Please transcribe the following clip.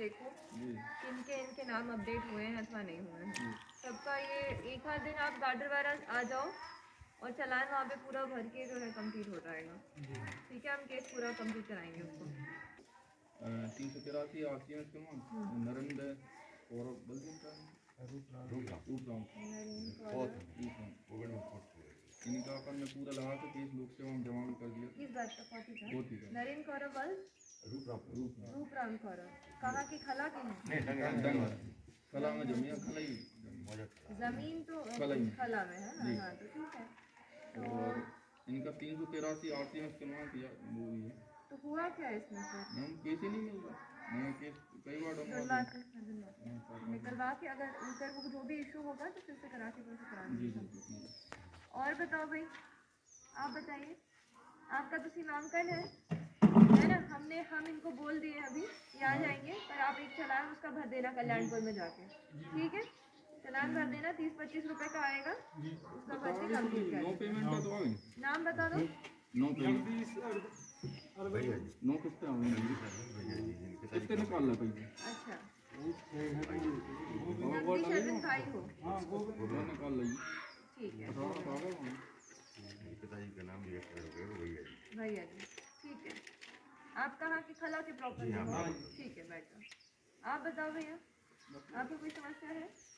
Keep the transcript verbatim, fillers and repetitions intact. देखो इनके इनके नाम अपडेट हुए हैं अथवा नहीं हुए हैं सबका। ये एक आध दिन आप गाडरवाड़ा आ जाओ और चालान वहाँ पे पूरा भर के जो है कंप्लीट हो जाएगा। ठीक है, हम केस पूरा कंप्लीट कराएंगे उसको। तीन सौ तिरासी आसिया नरेंद्र और इनका अपन ने पूरा लगा के तीस लोग से हम जमा कर दिया। किस बात का? नरेंद्र कौरव बल रूपराम कौरव कहाँ के? खला के हैं। खला में जमीन खला ही जमीन तो खला में है। हाँ तो ठीक है। और इनका तीन सौ तिरासी आरसी में इस्तेमाल किया वो ही है। तो हुआ क्या इसमें सर? हम केस ही नहीं मिल रहा। मैं केस कई बार डॉक्टर निकलवा के अगर उनका वो जो भी इशू होगा तो फिर से करा के फिर से कराएंगे। और बताओ भाई, आप बताइए, आपका तो सीमांकन है है ना? हमने हम इनको बोल दिए अभी ये आ जाएंगे, पर आप एक चालान उसका भर देना कल्याणपुर में जाके। ठीक है, चालान भर देना, तीस पच्चीस रुपए का आएगा उसका भर के कंप्लीट कर। नो पेमेंट का तो नाम बता दो। नो पेमेंट नो कितना कितने निकालना पड़ेगा? अच्छा निकाल ली। ठीक है ठीक है। आप कहाँ के? खला के प्रॉपर। ठीक है, बैठो। आप बताओ भैया, आपको कोई समस्या है?